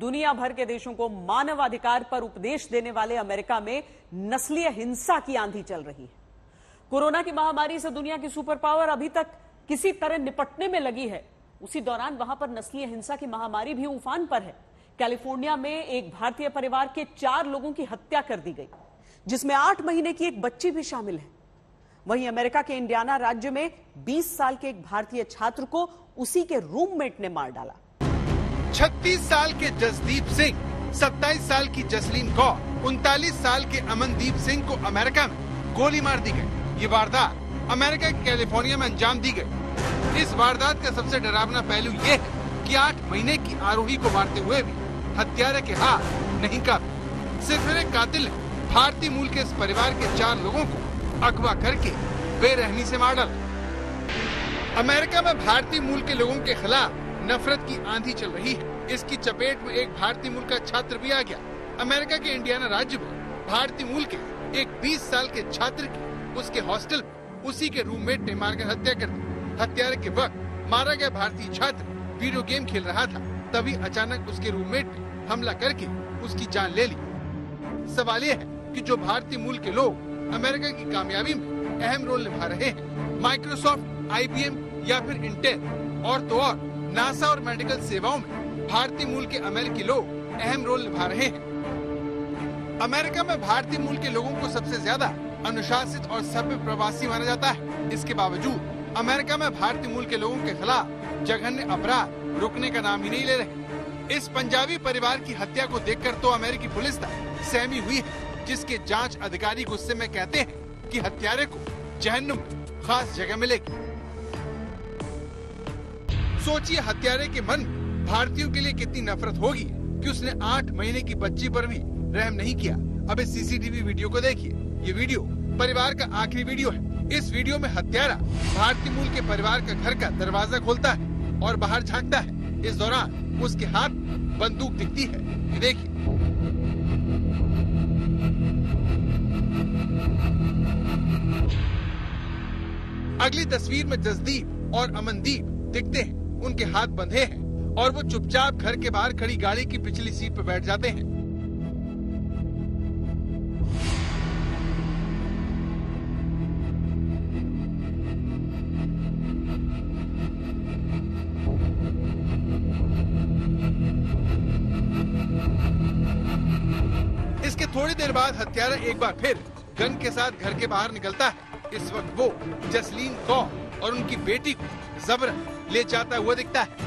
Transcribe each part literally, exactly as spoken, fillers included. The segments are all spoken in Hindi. दुनिया भर के देशों को मानवाधिकार पर उपदेश देने वाले अमेरिका में नस्लीय हिंसा की आंधी चल रही है। कोरोना की महामारी से दुनिया की सुपर पावर अभी तक किसी तरह निपटने में लगी है, उसी दौरान वहां पर नस्लीय हिंसा की महामारी भी उफान पर है। कैलिफोर्निया में एक भारतीय परिवार के चार लोगों की हत्या कर दी गई, जिसमें आठ महीने की एक बच्ची भी शामिल है। वहीं अमेरिका के इंडियाना राज्य में बीस साल के एक भारतीय छात्र को उसी के रूममेट ने मार डाला। छत्तीस साल के जसदीप सिंह, सत्ताईस साल की जसलीन कौर, उनतालीस साल के अमनदीप सिंह को अमेरिका में गोली मार दी गई। ये वारदात अमेरिका के कैलिफोर्निया में अंजाम दी गई। इस वारदात का सबसे डरावना पहलू ये है कि आठ महीने की आरोही को मारते हुए भी हत्यारे के हाथ नहीं कांपे। सिरफिरे कातिल भारतीय मूल के इस परिवार के चार लोगों को अगवा करके बेरहमी से मार डाला। अमेरिका में भारतीय मूल के लोगों के खिलाफ नफरत की आंधी चल रही है। इसकी चपेट में एक भारतीय मूल का छात्र भी आ गया। अमेरिका के इंडियाना राज्य में भारतीय मूल के एक बीस साल के छात्र की उसके हॉस्टल उसी के रूममेट ने मारकर हत्या कर दी। हत्यारे के वक्त मारा गया भारतीय छात्र वीडियो गेम खेल रहा था, तभी अचानक उसके रूममेट ने हमला करके उसकी जान ले ली। सवाल यह है कि जो भारतीय मूल के लोग अमेरिका की कामयाबी में अहम रोल निभा रहे हैं, माइक्रोसॉफ्ट, आई बी एम या फिर इंटेल और तो और नासा और मेडिकल सेवाओं में भारतीय मूल के अमेरिकी लोग अहम रोल निभा रहे हैं। अमेरिका में भारतीय मूल के लोगों को सबसे ज्यादा अनुशासित और सभ्य प्रवासी माना जाता है। इसके बावजूद अमेरिका में भारतीय मूल के लोगों के खिलाफ जघन्य अपराध रुकने का नाम ही नहीं ले रहे। इस पंजाबी परिवार की हत्या को देखकर तो अमेरिकी पुलिस तक सहमी हुई है, जिसके जाँच अधिकारी गुस्से में कहते हैं कि हत्यारे को जहन्नुम खास जगह मिलेगी। सोचिए हत्यारे के मन भारतीयों के लिए कितनी नफरत होगी कि उसने आठ महीने की बच्ची पर भी रहम नहीं किया। अब इस सीसीटीवी वीडियो को देखिए। ये वीडियो परिवार का आखिरी वीडियो है। इस वीडियो में हत्यारा भारतीय मूल के परिवार का घर का दरवाजा खोलता है और बाहर झाँकता है। इस दौरान उसके हाथ बंदूक दिखती है। ये देखिए, अगली तस्वीर में जसदीप और अमनदीप दिखते हैं। उनके हाथ बंधे हैं और वो चुपचाप घर के बाहर खड़ी गाड़ी की पिछली सीट पर बैठ जाते हैं। इसके थोड़ी देर बाद हत्यारा एक बार फिर गन के साथ घर के बाहर निकलता है। इस वक्त वो जसलीन कौर और उनकी बेटी को जबरन ले जाता हुआ दिखता है।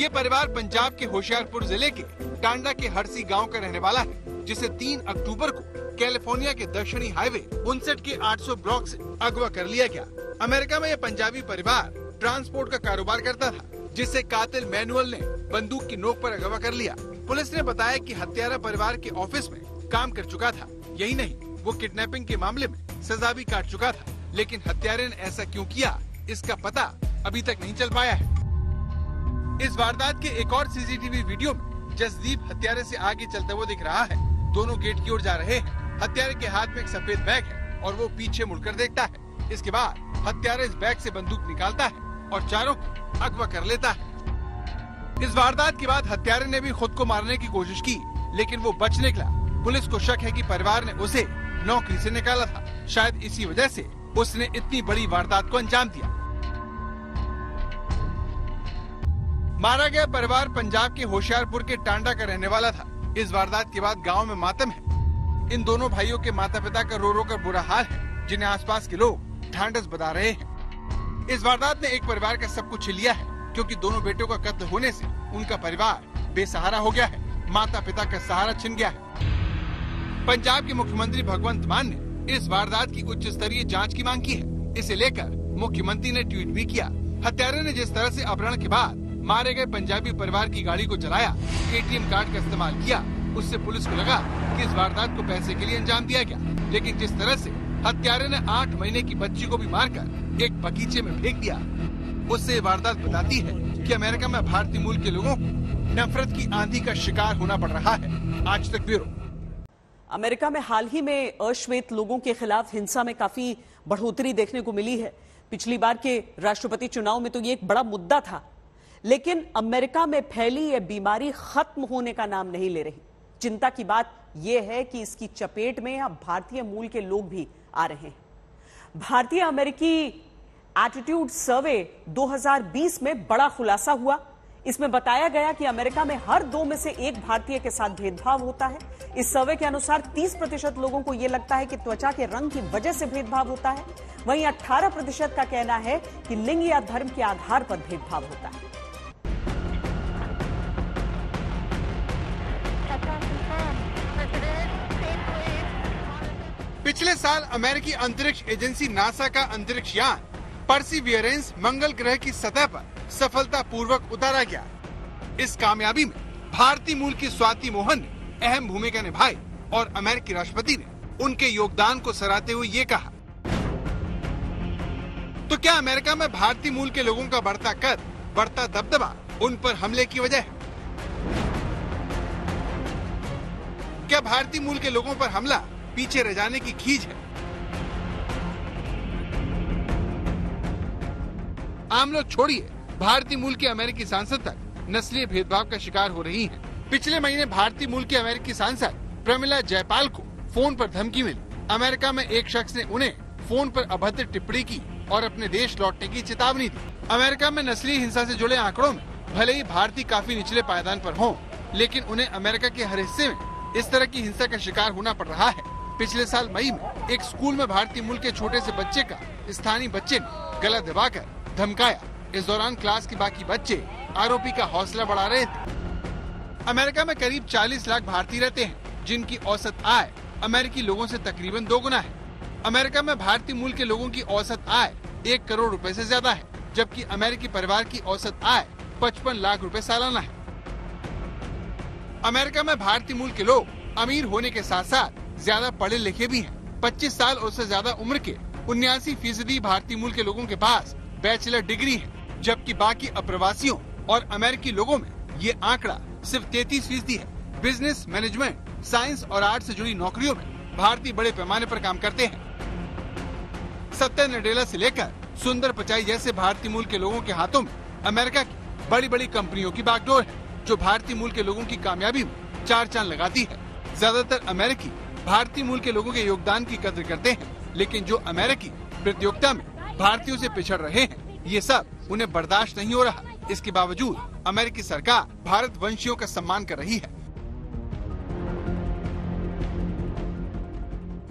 ये परिवार पंजाब के होशियारपुर जिले के टांडा के हरसी गांव का रहने वाला है, जिसे तीन अक्टूबर को कैलिफोर्निया के दक्षिणी हाईवे उनसठ के आठ सौ ब्लॉक से अगवा कर लिया गया। अमेरिका में यह पंजाबी परिवार ट्रांसपोर्ट का कारोबार करता था, जिसे कातिल मैनुअल ने बंदूक की नोक पर अगवा कर लिया। पुलिस ने बताया कि हत्यारा परिवार के ऑफिस में काम कर चुका था। यही नहीं, वो किडनैपिंग के मामले में सजा भी काट चुका था। लेकिन हत्यारे ने ऐसा क्यों किया, इसका पता अभी तक नहीं चल पाया है। इस वारदात के एक और सीसीटीवी वीडियो में जसदीप हत्यारे से आगे चलते हुए दिख रहा है। दोनों गेट की ओर जा रहे हैं। हत्यारे के हाथ में एक सफेद बैग है और वो पीछे मुड़कर देखता है। इसके बाद हत्यारे इस बैग से बंदूक निकालता है और चारों को अगवा कर लेता है। इस वारदात के बाद हत्यारे ने भी खुद को मारने की कोशिश की, लेकिन वो बच निकला। पुलिस को शक है कि परिवार ने उसे नौकरी से निकाला था। शायद इसी वजह से उसने इतनी बड़ी वारदात को अंजाम दिया। मारा गया परिवार पंजाब के होशियारपुर के टांडा का रहने वाला था। इस वारदात के बाद गांव में मातम है। इन दोनों भाइयों के माता पिता का रो रो कर बुरा हाल है, जिन्हें आसपास के लोग ढांढस बता रहे हैं। इस वारदात ने एक परिवार का सब कुछ छीन लिया है, क्योंकि दोनों बेटों का कत्ल होने से उनका परिवार बेसहारा हो गया है। माता पिता का सहारा छिन गया है। पंजाब के मुख्यमंत्री भगवंत मान ने इस वारदात की उच्च स्तरीय जांच की मांग की है। इसे लेकर मुख्यमंत्री ने ट्वीट भी किया। हत्यारे ने जिस तरह से अपहरण के बाद मारे गए पंजाबी परिवार की गाड़ी को चलाया, एटीएम कार्ड का इस्तेमाल किया, उससे पुलिस को लगा कि इस वारदात को पैसे के लिए अंजाम दिया गया। लेकिन जिस तरह से हत्यारे ने आठ महीने की बच्ची को भी मारकर एक बगीचे में फेंक दिया, उससे वारदात बताती है कि अमेरिका में भारतीय मूल के लोगों को नफरत की आंधी का शिकार होना पड़ रहा है। आज तक ब्यूरो। अमेरिका में हाल ही में अश्वेत लोगों के खिलाफ हिंसा में काफी बढ़ोतरी देखने को मिली है। पिछली बार के राष्ट्रपति चुनाव में तो ये एक बड़ा मुद्दा था, लेकिन अमेरिका में फैली यह बीमारी खत्म होने का नाम नहीं ले रही। चिंता की बात यह है कि इसकी चपेट में अब भारतीय मूल के लोग भी आ रहे हैं। भारतीय अमेरिकी एटीट्यूड सर्वे दो हज़ार बीस में बड़ा खुलासा हुआ। इसमें बताया गया कि अमेरिका में हर दो में से एक भारतीय के साथ भेदभाव होता है। इस सर्वे के अनुसार तीस प्रतिशत लोगों को यह लगता है कि त्वचा के रंग की वजह से भेदभाव होता है। वहीं अठारह प्रतिशत का कहना है कि लिंग या धर्म के आधार पर भेदभाव होता है। पिछले साल अमेरिकी अंतरिक्ष एजेंसी नासा का अंतरिक्ष यान परसिवियरेंस मंगल ग्रह की सतह पर सफलतापूर्वक उतारा गया। इस कामयाबी में भारतीय मूल की स्वाति मोहन ने अहम भूमिका निभाई और अमेरिकी राष्ट्रपति ने उनके योगदान को सराहते हुए ये कहा। तो क्या अमेरिका में भारतीय मूल के लोगों का बढ़ता कर, बढ़ता दबदबा उन पर हमले की वजह है? क्या भारतीय मूल के लोगों पर हमला पीछे रह जाने की खीज है? आम लोग छोड़िए, भारतीय मूल के अमेरिकी सांसद तक नस्लीय भेदभाव का शिकार हो रही हैं। पिछले महीने भारतीय मूल के अमेरिकी सांसद प्रमिला जयपाल को फोन पर धमकी मिली। अमेरिका में एक शख्स ने उन्हें फोन पर अभद्र टिप्पणी की और अपने देश लौटने की चेतावनी दी। अमेरिका में नस्लीय हिंसा से जुड़े आंकड़ों में भले ही भारतीय काफी निचले पायदान पर हों, लेकिन उन्हें अमेरिका के हर हिस्से में इस तरह की हिंसा का शिकार होना पड़ रहा है। पिछले साल मई में एक स्कूल में भारतीय मूल के छोटे से बच्चे का स्थानीय बच्चे ने गला दबाकर धमकाया। इस दौरान क्लास के बाकी बच्चे आरोपी का हौसला बढ़ा रहे थे। अमेरिका में करीब चालीस लाख भारतीय रहते हैं, जिनकी औसत आय अमेरिकी लोगों से तकरीबन दोगुना है। अमेरिका में भारतीय मूल के लोगों की औसत आय एक करोड़ रुपए से ज्यादा है, जबकि अमेरिकी परिवार की औसत आय पचपन लाख रुपए सालाना है। अमेरिका में भारतीय मूल के लोग अमीर होने के साथ साथ ज्यादा पढ़े लिखे भी हैं। पच्चीस साल और से ज्यादा उम्र के उन्यासी फीसदी भारतीय मूल के लोगों के पास बैचलर डिग्री है, जबकि बाकी अप्रवासियों और अमेरिकी लोगों में ये आंकड़ा सिर्फ तैतीस फीसदी है। बिजनेस, मैनेजमेंट, साइंस और आर्ट से जुड़ी नौकरियों में भारतीय बड़े पैमाने पर काम करते हैं। सत्य नडेला से लेकर सुंदर पिचाई जैसे भारतीय मूल के लोगों के हाथों में अमेरिका की बड़ी बड़ी कंपनियों की बागडोर है, जो भारतीय मूल के लोगों की कामयाबी में चार चांद लगाती है। ज्यादातर अमेरिकी भारतीय मूल के लोगों के योगदान की कदर करते हैं, लेकिन जो अमेरिकी प्रतियोगिता में भारतीयों से पिछड़ रहे हैं, ये सब उन्हें बर्दाश्त नहीं हो रहा। इसके बावजूद अमेरिकी सरकार भारत वंशियों का सम्मान कर रही है।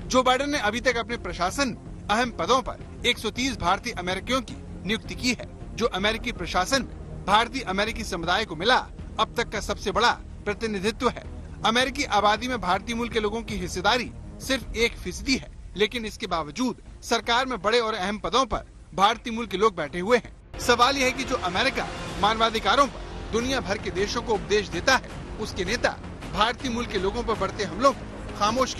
जो बाइडन ने अभी तक अपने प्रशासन अहम पदों पर एक सौ तीस भारतीय अमेरिकियों की नियुक्ति की है, जो अमेरिकी प्रशासन में भारतीय अमेरिकी समुदाय को मिला अब तक का सबसे बड़ा प्रतिनिधित्व है। अमेरिकी आबादी में भारतीय मूल के लोगों की हिस्सेदारी सिर्फ एक फीसदी है, लेकिन इसके बावजूद सरकार में बड़े और अहम पदों पर भारतीय मूल के लोग बैठे हुए हैं। सवाल यह है कि जो अमेरिका मानवाधिकारों पर दुनिया भर के देशों को उपदेश देता है, उसके नेता भारतीय मूल के लोगों पर बढ़ते हमलों पर खामोश क्यों?